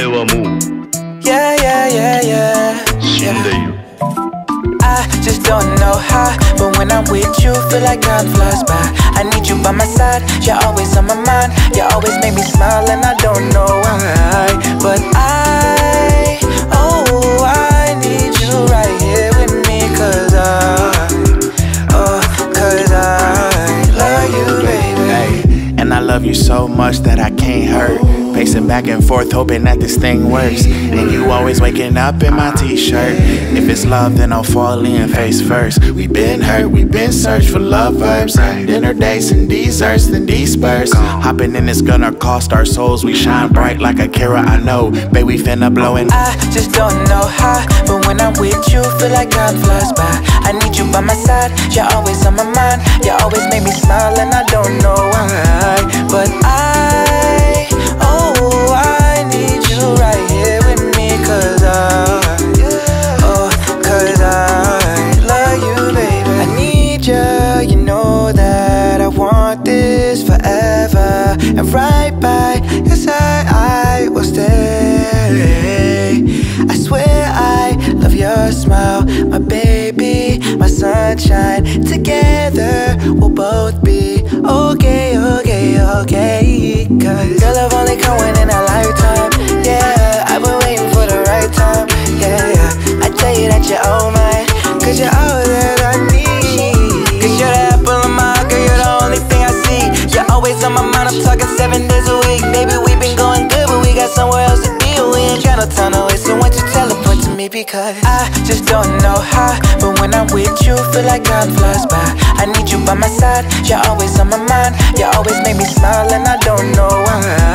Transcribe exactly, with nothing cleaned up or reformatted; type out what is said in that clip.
Evamou. Yeah, yeah, yeah, yeah. Shindayou. I just don't know how, but when I'm with you, feel like time flies by. I need you by my side, you're always on my mind. You always make me smile, and I don't know why, but I, oh, I need you right here with me, 'cause I, oh, 'cause I love you, baby. Hey, and I love you so much that I can't hurt. Pacing back and forth, hoping that this thing works. And you always waking up in my t-shirt. If it's love, then I'll fall in face first. We been hurt, we been searched for love verbs. Dinner dates and desserts, then disperse. Hopping in this gonna cost our souls. We shine bright like a carrot, I know. Babe, we finna blowin'. I just don't know how, but when I'm with you, feel like time flies by. I need you by my side, you're always on my mind. You always make me smile, and I don't know why, but I, oh, I need you right here with me, 'cause I, oh, 'cause I love you, baby. I need you, you know that I want this forever. And right by your side I will stay. I swear I love your smile, my baby, my sunshine. Together we'll both be okay, okay, okay. 'Cause girl, I've only come one in a lifetime. Yeah, I've been waiting for the right time. Yeah, yeah, I tell you that you're all mine, 'cause you're all that I need. 'Cause you're the apple of my eye, girl, you're the only thing I see. You're always on my mind, I'm talking seven days a week. Baby, we've been going good, but we got somewhere else to be. We ain't got no time to waste, so won't you teleport to me, because I just don't know how, but when I'm with you, feel like time flies by. I need you by my side, you're always on my mind. You always make me smile, and I don't know why.